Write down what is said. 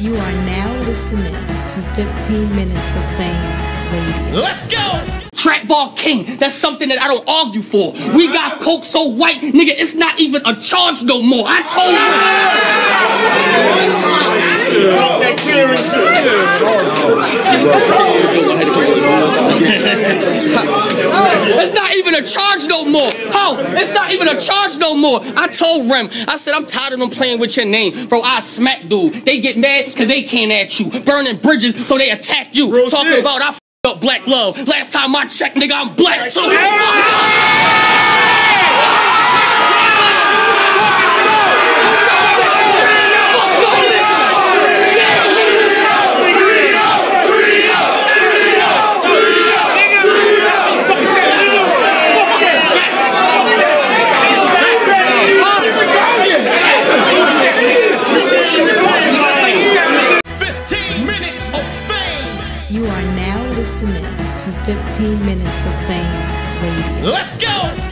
You are now listening to 15 Minutes of Fame Radio. Let's go! Trackball king, that's something that I don't argue for. We got coke so white, nigga, it's not even a charge no more. I told you. That clearance. It's not even a charge no more. It's not even a charge no more. I told Rem, I said, I'm tired of them playing with your name. Bro, I smack dude. They get mad because they can't at you. Burning bridges so they attack you. Real talking shit. About I f***ed up black love. Last time I checked, nigga, I'm black too. You are now listening to 15 Minutes of Fame Radio. Let's go!